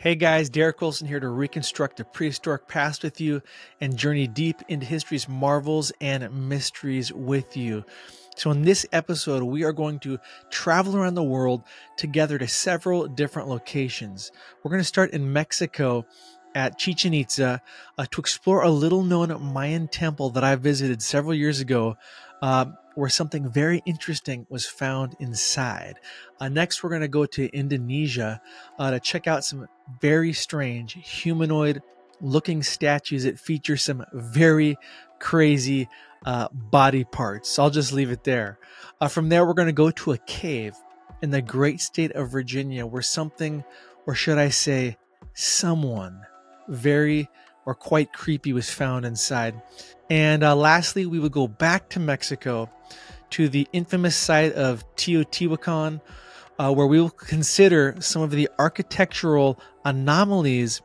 Hey guys, Derek Olson here to reconstruct the prehistoric past with you and journey deep into history's marvels and mysteries with you. So in this episode, we are going to travel around the world together to several different locations. We're going to start in Mexico at Chichen Itza to explore a little known Mayan temple that I visited several years ago where something very interesting was found inside. Next, we're going to go to Indonesia to check out some very strange humanoid-looking statues that feature some very crazy body parts. So I'll just leave it there. From there, we're going to go to a cave in the great state of Virginia where something, or should I say someone, very or quite creepy was found inside. And lastly, we would go back to Mexico to the infamous site of Teotihuacan, where we will consider some of the architectural anomalies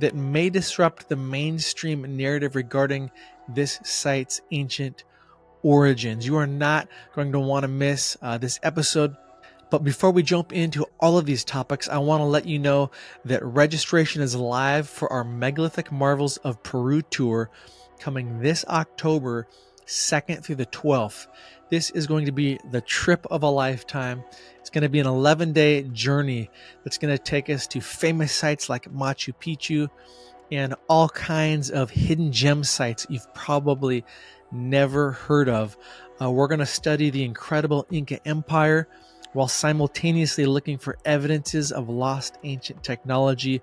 that may disrupt the mainstream narrative regarding this site's ancient origins. You are not going to want to miss this episode. But before we jump into all of these topics, I want to let you know that registration is live for our Megalithic Marvels of Peru tour coming this October 2nd through the 12th. This is going to be the trip of a lifetime. It's going to be an 11-day journey that's going to take us to famous sites like Machu Picchu and all kinds of hidden gem sites you've probably never heard of. We're going to study the incredible Inca Empire while simultaneously looking for evidences of lost ancient technology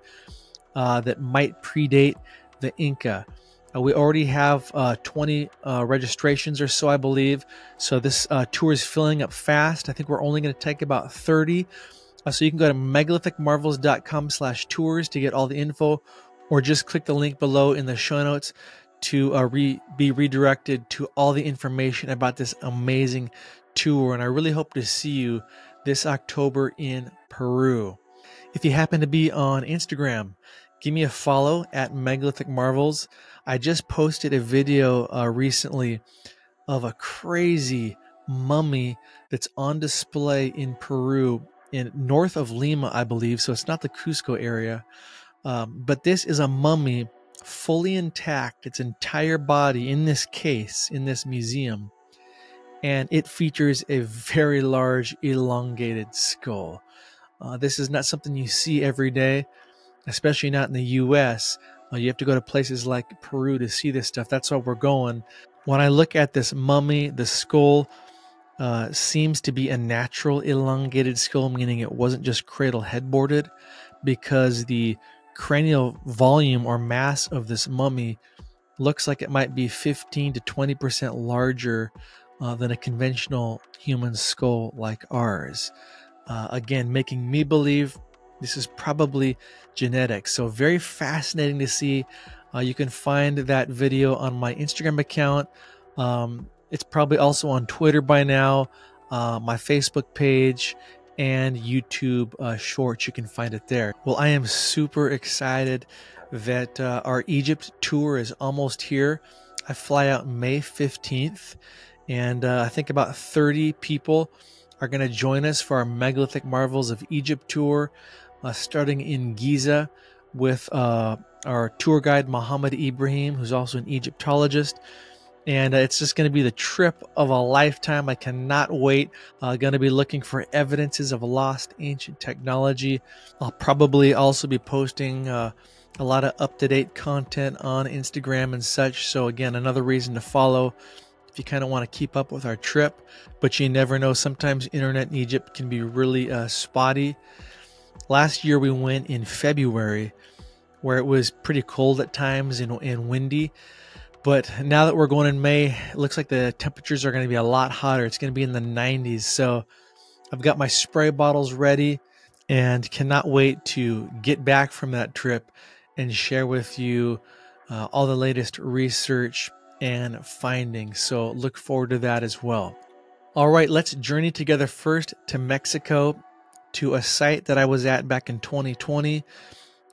that might predate the Inca. We already have 20 registrations or so, I believe. So this tour is filling up fast. I think we're only going to take about 30. So you can go to megalithicmarvels.com/tours to get all the info, or just click the link below in the show notes to be redirected to all the information about this amazing tour. And I really hope to see you this October in Peru. If you happen to be on Instagram, give me a follow at Megalithic Marvels. I just posted a video recently of a crazy mummy that's on display in Peru, in north of Lima, I believe. So it's not the Cusco area, but this is a mummy fully intact, its entire body in this case, in this museum. And it features a very large, elongated skull. This is not something you see every day, especially not in the U.S. You have to go to places like Peru to see this stuff. That's why we're going. When I look at this mummy, the skull seems to be a natural elongated skull, meaning it wasn't just cradle headboarded, because the cranial volume or mass of this mummy looks like it might be 15 to 20% larger than a conventional human skull like ours. Again, making me believe this is probably genetic. So very fascinating to see. You can find that video on my Instagram account. It's probably also on Twitter by now, my Facebook page, and YouTube Shorts. You can find it there. Well, I am super excited that our Egypt tour is almost here. I fly out May 15th. And I think about 30 people are going to join us for our Megalithic Marvels of Egypt tour, starting in Giza with our tour guide, Mohammed Ibrahim, who's also an Egyptologist. And it's just going to be the trip of a lifetime. I cannot wait. Going to be looking for evidences of lost ancient technology. I'll probably also be posting a lot of up-to-date content on Instagram and such. So again, another reason to follow if you kind of want to keep up with our trip. But you never know, sometimes internet in Egypt can be really spotty. Last year we went in February, where it was pretty cold at times and windy. But now that we're going in May, it looks like the temperatures are going to be a lot hotter. It's going to be in the 90s. So I've got my spray bottles ready and cannot wait to get back from that trip and share with you all the latest research and findings. So look forward to that as well. All right, let's journey together first to Mexico, to a site that I was at back in 2020,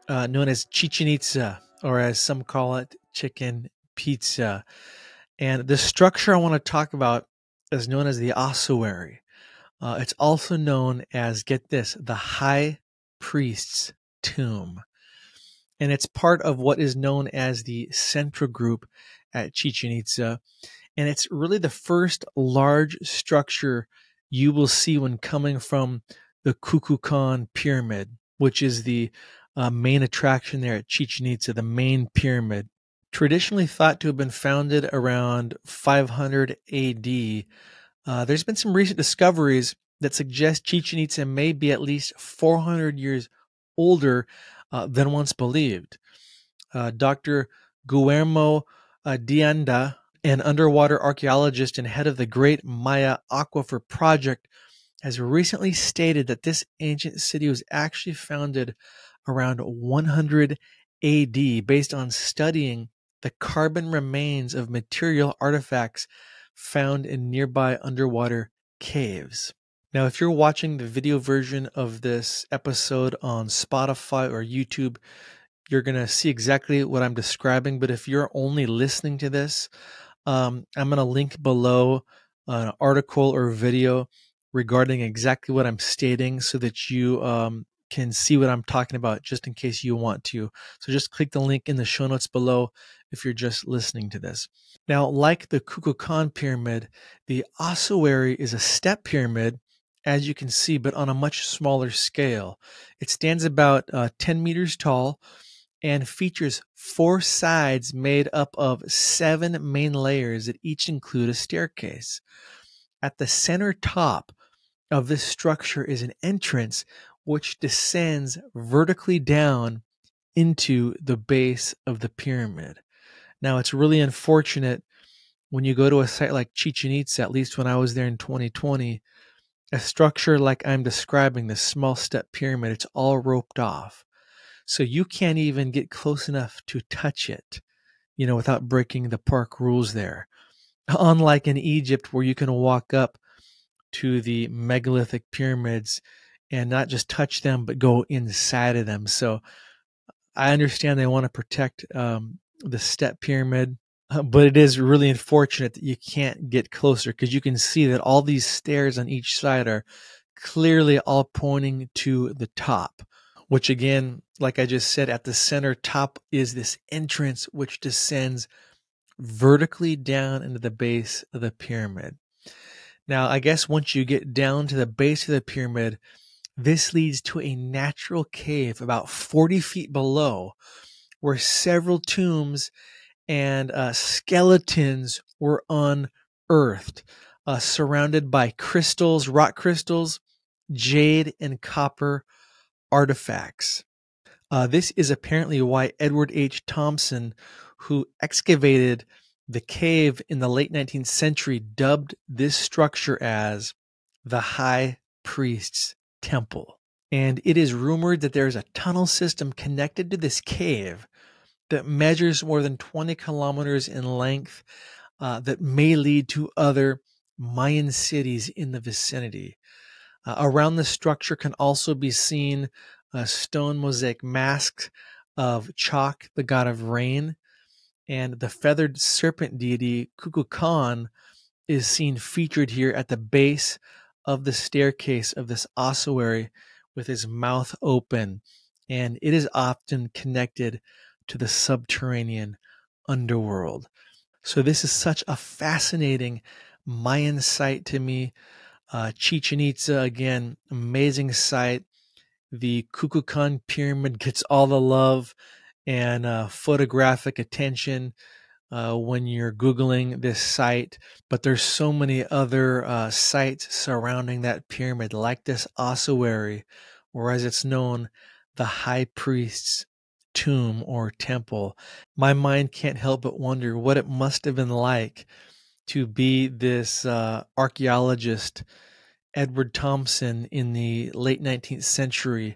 known as Chichen Itza, or as some call it, Chicken Pizza. And the structure I want to talk about is known as the ossuary. It's also known as, get this, the High Priest's Tomb. and it's part of what is known as the Centra Group at Chichen Itza. And it's really the first large structure you will see when coming from the Kukulkan Pyramid, which is the main attraction there at Chichen Itza, the main pyramid. Traditionally thought to have been founded around 500 AD, there's been some recent discoveries that suggest Chichen Itza may be at least 400 years older than once believed. Dr. Guillermo Adienda, an underwater archaeologist and head of the Great Maya Aquifer Project, has recently stated that this ancient city was actually founded around 100 AD based on studying the carbon remains of material artifacts found in nearby underwater caves. Now, if you're watching the video version of this episode on Spotify or YouTube, you're going to see exactly what I'm describing. But if you're only listening to this, I'm going to link below an article or video regarding exactly what I'm stating so that you can see what I'm talking about, just in case you want to. So just click the link in the show notes below if you're just listening to this. Now, like the Kukulkan Pyramid, the ossuary is a step pyramid, as you can see, but on a much smaller scale. It stands about 10 meters tall and features four sides made up of seven main layers that each include a staircase. At the center top of this structure is an entrance which descends vertically down into the base of the pyramid. Now, it's really unfortunate when you go to a site like Chichen Itza, at least when I was there in 2020, a structure like I'm describing, this small step pyramid, it's all roped off. So you can't even get close enough to touch it, you know, without breaking the park rules there. Unlike in Egypt, where you can walk up to the megalithic pyramids and not just touch them, but go inside of them. So I understand they want to protect the step pyramid, but it is really unfortunate that you can't get closer, because you can see that all these stairs on each side are clearly all pointing to the top, which again, like I just said, at the center top is this entrance which descends vertically down into the base of the pyramid. Now, I guess once you get down to the base of the pyramid, this leads to a natural cave about 40 feet below, where several tombs and skeletons were unearthed, surrounded by crystals, rock crystals, jade, and copper artifacts. This is apparently why Edward H. Thompson, who excavated the cave in the late 19th century, dubbed this structure as the High Priest's Temple. And it is rumored that there is a tunnel system connected to this cave that measures more than 20 kilometers in length that may lead to other Mayan cities in the vicinity. Around the structure can also be seen stone mosaic masks of Chak, the god of rain, and the feathered serpent deity Kukulkan is seen featured here at the base of the staircase of this ossuary, with his mouth open, and it is often connected to the subterranean underworld. So this is such a fascinating Mayan site to me. Chichen Itza, again, amazing site. The Kukulkan Pyramid gets all the love and photographic attention when you're Googling this site, but there's so many other sites surrounding that pyramid, like this ossuary, or as it's known, the High Priest's Tomb or Temple. My mind can't help but wonder what it must have been like to be this archaeologist, Edward Thompson, in the late 19th century,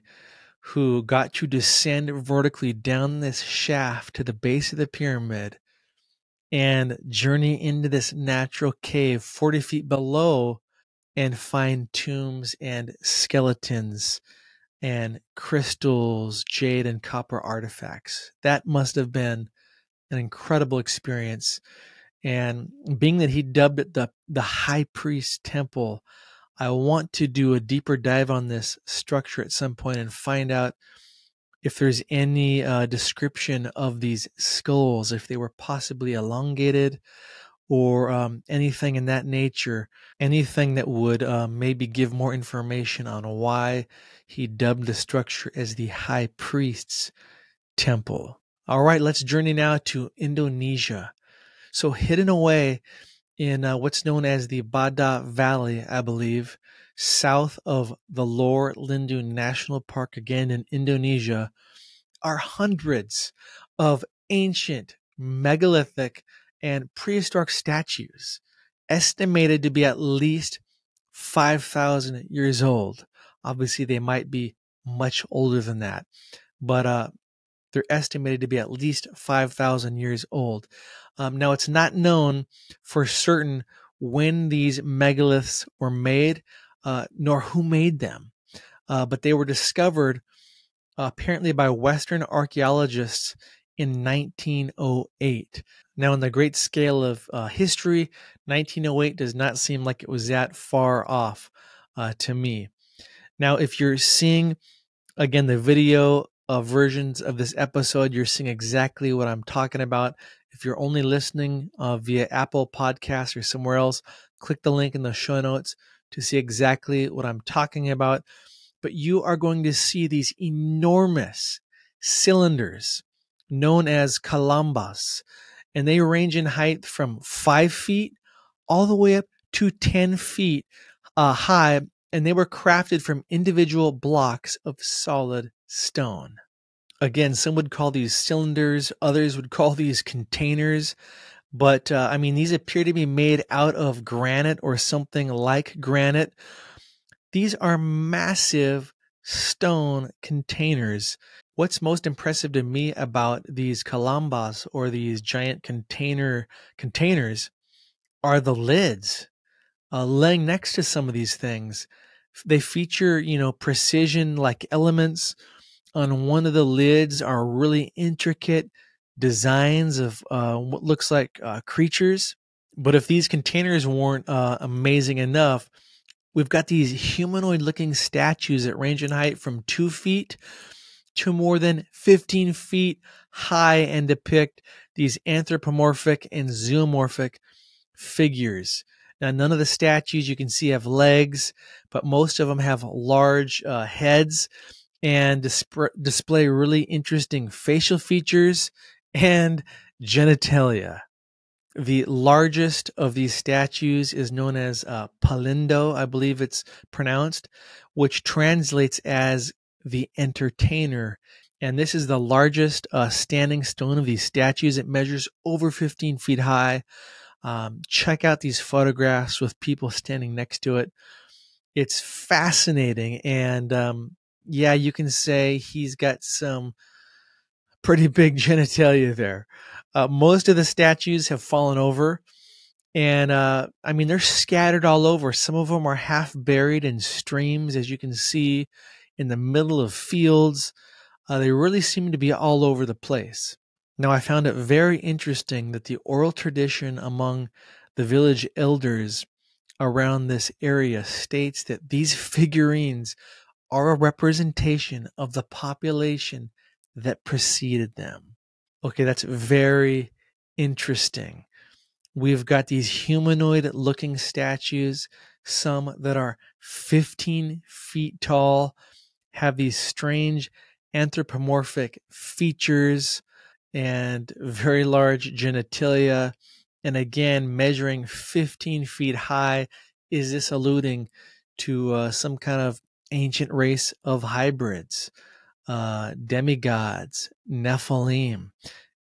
who got to descend vertically down this shaft to the base of the pyramid and journey into this natural cave 40 feet below and find tombs and skeletons and crystals, jade, and copper artifacts. That must have been an incredible experience. And being that he dubbed it the High Priest Temple, I want to do a deeper dive on this structure at some point and find out if there's any description of these skulls, if they were possibly elongated or anything in that nature, anything that would maybe give more information on why he dubbed the structure as the High Priest's Temple. All right, let's journey now to Indonesia. So hidden away in what's known as the Bada Valley, I believe, south of the Lore Lindu National Park, again in Indonesia, are hundreds of ancient, megalithic, and prehistoric statues, estimated to be at least 5,000 years old. Obviously, they might be much older than that, but they're estimated to be at least 5,000 years old. Now, it's not known for certain when these megaliths were made, nor who made them, but they were discovered apparently by Western archaeologists in 1908. Now, in the great scale of history, 1908 does not seem like it was that far off to me. Now, if you're seeing, again, the video versions of this episode, you're seeing exactly what I'm talking about. If you're only listening via Apple Podcasts or somewhere else, click the link in the show notes to see exactly what I'm talking about. But you are going to see these enormous cylinders known as kalambas, and they range in height from 5 feet all the way up to 10 feet high, and they were crafted from individual blocks of solid stone. Again, some would call these cylinders, others would call these containers, but I mean, these appear to be made out of granite or something like granite. These are massive stone containers. What's most impressive to me about these kalambas, or these giant containers, are the lids laying next to some of these things. They feature, you know, precision like elements. On one of the lids are really intricate designs of what looks like creatures. But if these containers weren't amazing enough, we've got these humanoid-looking statues that range in height from 2 feet to more than 15 feet high and depict these anthropomorphic and zoomorphic figures. Now, none of the statues you can see have legs, but most of them have large heads and display really interesting facial features and genitalia. The largest of these statues is known as Palindo, I believe it's pronounced, which translates as the Entertainer. And this is the largest standing stone of these statues. It measures over 15 feet high. Check out these photographs with people standing next to it. It's fascinating. And yeah, you can say he's got some pretty big genitalia there. Most of the statues have fallen over. And I mean, they're scattered all over. Some of them are half buried in streams, as you can see, in the middle of fields. They really seem to be all over the place. Now, I found it very interesting that the oral tradition among the village elders around this area states that these figurines are a representation of the population that preceded them. Okay, that's very interesting. We've got these humanoid-looking statues, some that are 15 feet tall, have these strange anthropomorphic features, and very large genitalia, and again, measuring 15 feet high. Is this alluding to some kind of ancient race of hybrids, demigods, Nephilim,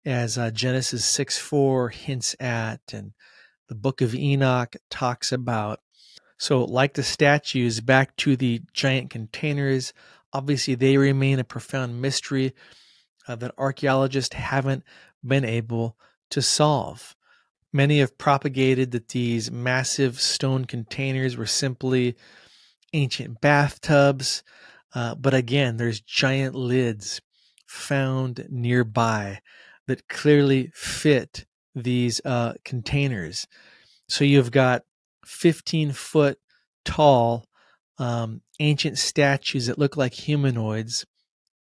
as Genesis 6-4 hints at, and the book of Enoch talks about? So like the statues, back to the giant containers, obviously they remain a profound mystery that archaeologists haven't been able to solve. Many have propagated that these massive stone containers were simply ancient bathtubs, but again, there's giant lids found nearby that clearly fit these containers. So you've got 15-foot tall ancient statues that look like humanoids,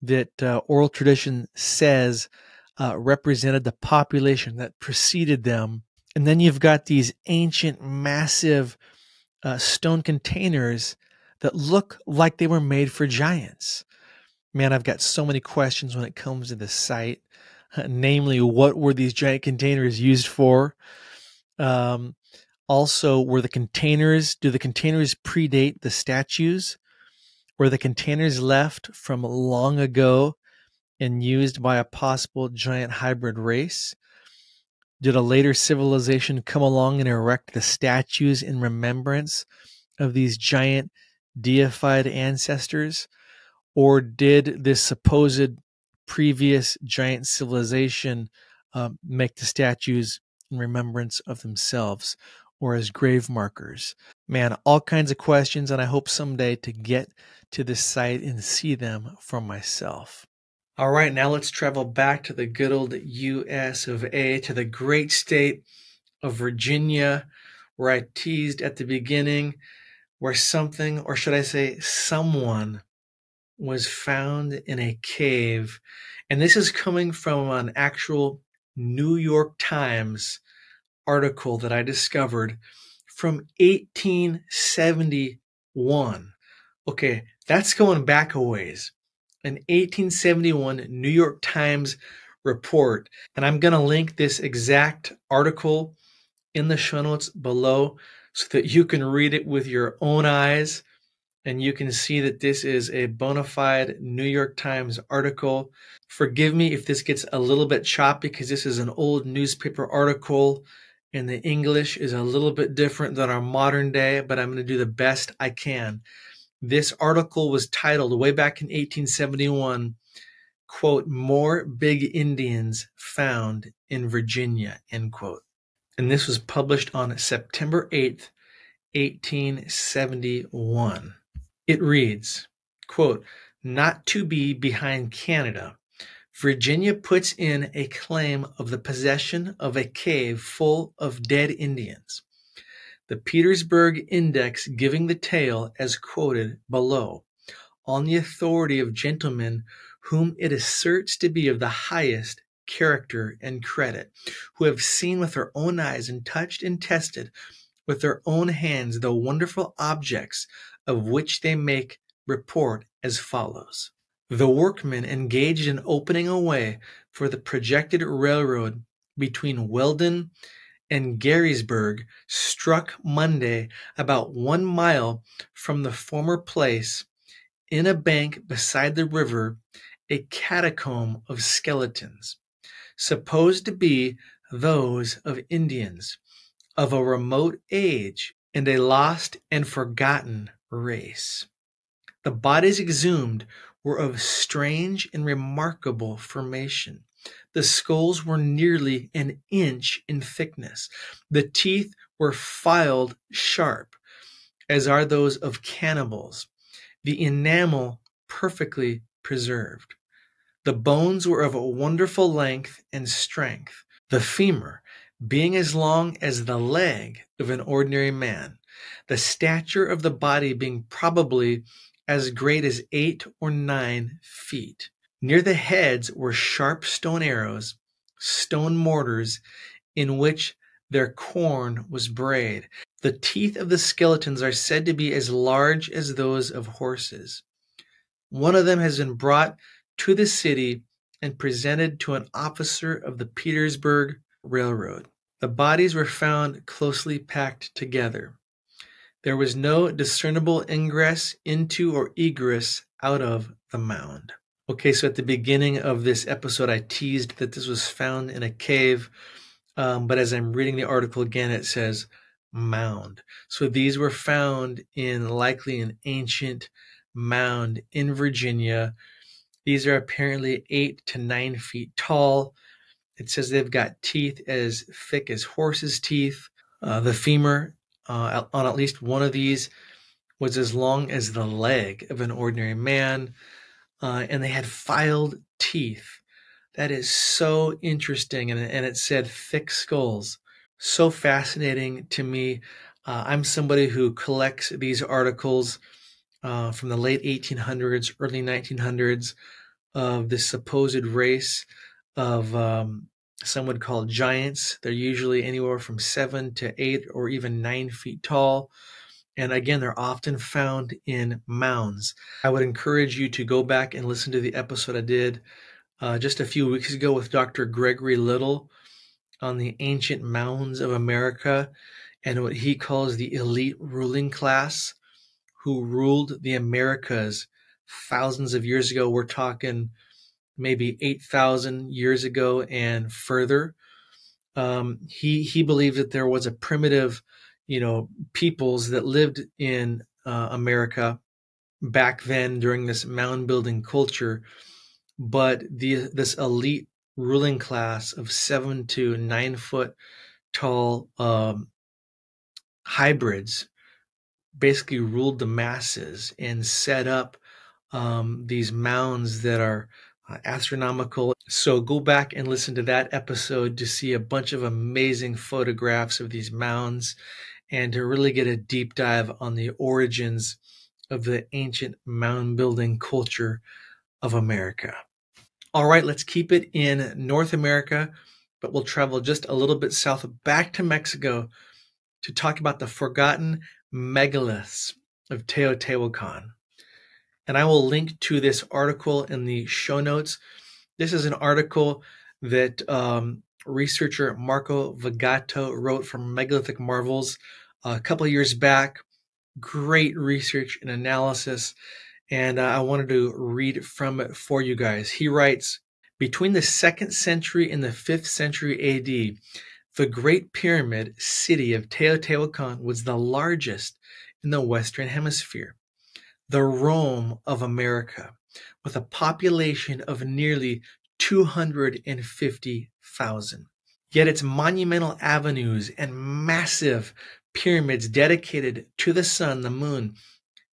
that oral tradition says represented the population that preceded them. And then you've got these ancient, massive stone containers that look like they were made for giants. Man, I've got so many questions when it comes to this site. Namely, what were these giant containers used for? Also, do the containers predate the statues? Were the containers left from long ago and used by a possible giant hybrid race? Did a later civilization come along and erect the statues in remembrance of these giant deified ancestors? Or did this supposed previous giant civilization make the statues in remembrance of themselves or as grave markers? Man, all kinds of questions, and I hope someday to get to this site and see them for myself. All right, now let's travel back to the good old U.S. of A, to the great state of Virginia, where I teased at the beginning, where something, or should I say someone, was found in a cave. And this is coming from an actual New York Times article that I discovered from 1871. Okay, that's going back a ways. An 1871 New York Times report. And I'm going to link this exact article in the show notes below so that you can read it with your own eyes. And you can see that this is a bona fide New York Times article. Forgive me if this gets a little bit choppy because this is an old newspaper article and the English is a little bit different than our modern day, but I'm going to do the best I can. This article was titled way back in 1871, quote, "More Big Indians Found in Virginia," end quote. And this was published on September 8th, 1871. It reads, quote, "Not to be behind Canada, Virginia puts in a claim of the possession of a cave full of dead Indians, the Petersburg Index giving the tale as quoted below, on the authority of gentlemen whom it asserts to be of the highest character and credit, who have seen with their own eyes and touched and tested with their own hands the wonderful objects of which they make report as follows. The workmen engaged in opening a way for the projected railroad between Weldon and Garysburg struck Monday about 1 mile from the former place, in a bank beside the river, a catacomb of skeletons, supposed to be those of Indians of a remote age and a lost and forgotten race. The bodies exhumed were of strange and remarkable formation. The skulls were nearly an inch in thickness. The teeth were filed sharp, as are those of cannibals, the enamel perfectly preserved. The bones were of a wonderful length and strength, the femur being as long as the leg of an ordinary man, the stature of the body being probably as great as 8 or 9 feet. Near the heads were sharp stone arrows, stone mortars, in which their corn was brayed. The teeth of the skeletons are said to be as large as those of horses. One of them has been brought to the city and presented to an officer of the Petersburg Railroad. The bodies were found closely packed together. There was no discernible ingress into or egress out of the mound. Okay, so at the beginning of this episode, I teased that this was found in a cave, but as I'm reading the article again, it says mound. So these were found in likely an ancient mound in Virginia. These are apparently 8 to 9 feet tall. It says they've got teeth as thick as horses' teeth. The femur on at least one of these was as long as the leg of an ordinary man. And they had filed teeth. That is so interesting. And it said thick skulls. So fascinating to me. I'm somebody who collects these articles from the late 1800s, early 1900s. of this supposed race of some would call giants. They're usually anywhere from 7 to 8 or even 9 feet tall. And again, they're often found in mounds. I would encourage you to go back and listen to the episode I did just a few weeks ago with Dr. Gregory Little on the ancient mounds of America and what he calls the elite ruling class who ruled the Americas thousands of years ago. We're talking maybe 8,000 years ago and further. He believed that there was a primitive, peoples that lived in America back then during this mound building culture, but this elite ruling class of 7 to 9 foot tall hybrids basically ruled the masses and set up these mounds that are astronomical. So go back and listen to that episode to see a bunch of amazing photographs of these mounds and to really get a deep dive on the origins of the ancient mound building culture of America. All right, let's keep it in North America, but we'll travel just a little bit south back to Mexico to talk about the forgotten megaliths of Teotihuacan. And I will link to this article in the show notes. This is an article that researcher Marco Vigato wrote for Megalithic Marvels a couple of years back. Great research and analysis. And I wanted to read from it for you guys. He writes, between the 2nd century and the 5th century AD, the Great Pyramid city of Teotihuacan was the largest in the Western Hemisphere, the Rome of America, with a population of nearly 250,000. Yet its monumental avenues and massive pyramids dedicated to the sun, the moon,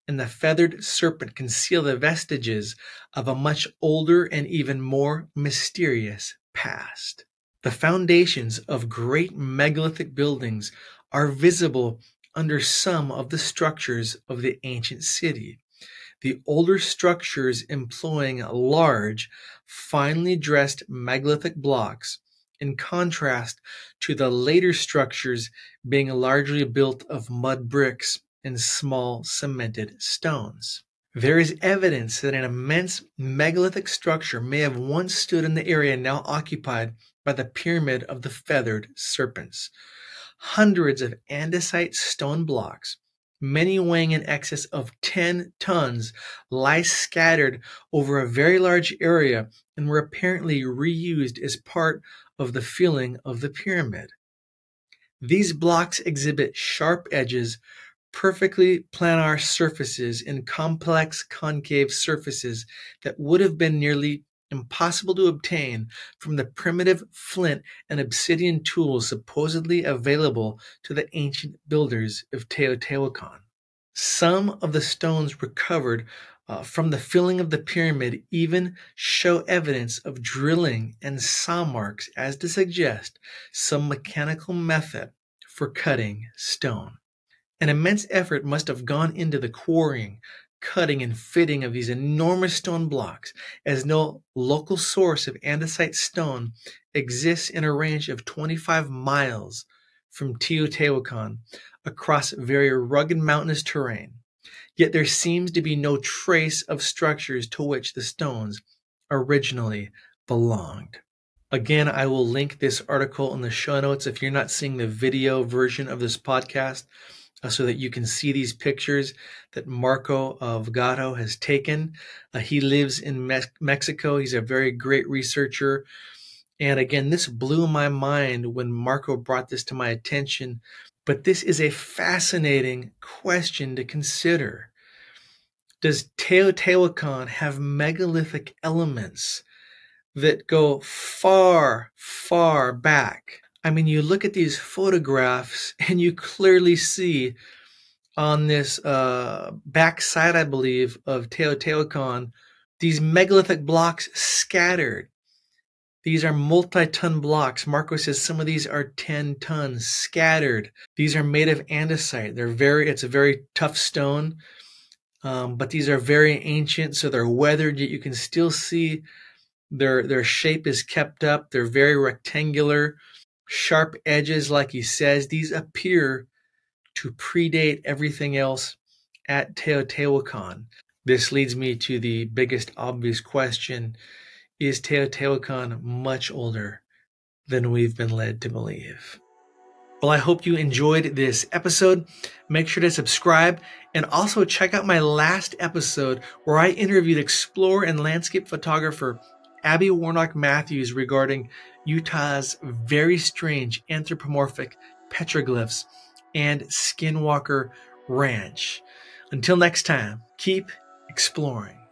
and the feathered serpent conceal the vestiges of a much older and even more mysterious past. The foundations of great megalithic buildings are visible under some of the structures of the ancient city. The older structures employing large, finely dressed megalithic blocks, in contrast to the later structures being largely built of mud bricks and small cemented stones. There is evidence that an immense megalithic structure may have once stood in the area now occupied by the Pyramid of the Feathered Serpents. Hundreds of andesite stone blocks, many weighing in excess of 10 tons, lie scattered over a very large area and were apparently reused as part of the filling of the pyramid. These blocks exhibit sharp edges, perfectly planar surfaces, and complex concave surfaces that would have been nearly impossible to obtain from the primitive flint and obsidian tools supposedly available to the ancient builders of Teotihuacan. Some of the stones recovered from the filling of the pyramid even show evidence of drilling and saw marks, as to suggest some mechanical method for cutting stone. An immense effort must have gone into the quarrying, cutting, and fitting of these enormous stone blocks, as no local source of andesite stone exists in a range of 25 miles from Teotihuacan across very rugged mountainous terrain. Yet there seems to be no trace of structures to which the stones originally belonged. Again, I will link this article in the show notes if you're not seeing the video version of this podcast, so that you can see these pictures that Marco Vigato has taken. He lives in Mexico. He's a very great researcher. And again, this blew my mind when Marco brought this to my attention. But this is a fascinating question to consider. Does Teotihuacan have megalithic elements that go far, far back? I mean, you look at these photographs and you clearly see on this backside, I believe, of Teotihuacan, these megalithic blocks scattered. These are multi-ton blocks. Marco says some of these are 10 tons scattered. These are made of andesite. It's a very tough stone. But these are very ancient, so they're weathered, yet you can still see their shape is kept up. They're very rectangular, sharp edges, like he says. These appear to predate everything else at Teotihuacan. This leads me to the biggest obvious question. Is Teotihuacan much older than we've been led to believe? Well, I hope you enjoyed this episode. Make sure to subscribe and also check out my last episode where I interviewed explorer and landscape photographer Abby Warnock Matthews regarding Utah's very strange anthropomorphic petroglyphs and Skinwalker Ranch. Until next time, keep exploring.